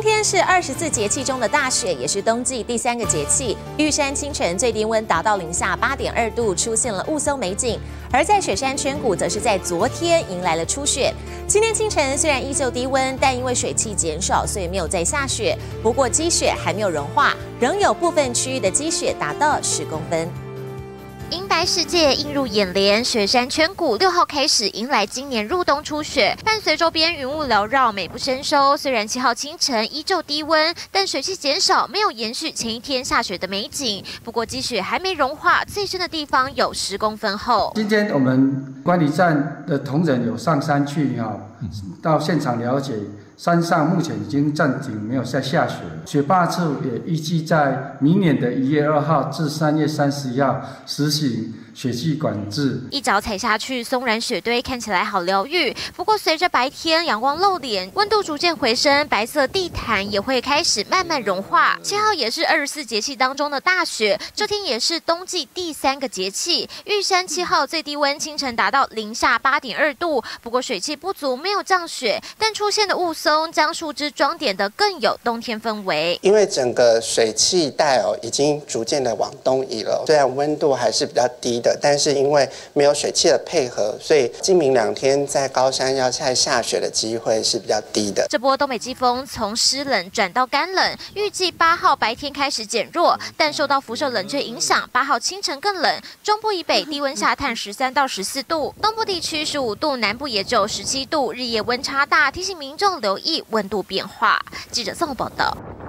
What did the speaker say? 今天是24节气中的大雪，也是冬季第3个节气。玉山清晨最低温达到零下8.2度，出现了雾凇美景。而在雪山圈谷，则是在昨天迎来了初雪。今天清晨虽然依旧低温，但因为水汽减少，所以没有再下雪。不过积雪还没有融化，仍有部分区域的积雪达到10公分。 银白世界映入眼帘，雪山圈谷6号开始迎来今年入冬初雪，伴随周边云雾缭绕，美不胜收。虽然7号清晨依旧低温，但水汽减少，没有延续前一天下雪的美景。不过积雪还没融化，最深的地方有10公分厚。今天我们观礼站的同仁有上山去到现场了解。 山上目前已经暂停，没有在下雪。雪霸处也预计在明年的1月2号至3月31号实行雪季管制。一脚踩下去，松软雪堆看起来好疗愈。不过，随着白天阳光露脸，温度逐渐回升，白色地毯也会开始慢慢融化。7号也是24节气当中的大雪，这天也是冬季第3个节气。玉山7号最低温清晨达到零下8.2度，不过水汽不足，没有降雪，但出现的雾凇 将树枝装点的更有冬天氛围，因为整个水汽带已经逐渐的往东移了。虽然温度还是比较低的，但是因为没有水汽的配合，所以今明2天在高山要再下雪的机会是比较低的。这波东北季风从湿冷转到干冷，预计8号白天开始减弱，但受到辐射冷却影响，8号清晨更冷。中部以北低温下探13到14度，东部地区15度，南部也只有17度，日夜温差大，提醒民众留意温度变化。记者宋报道。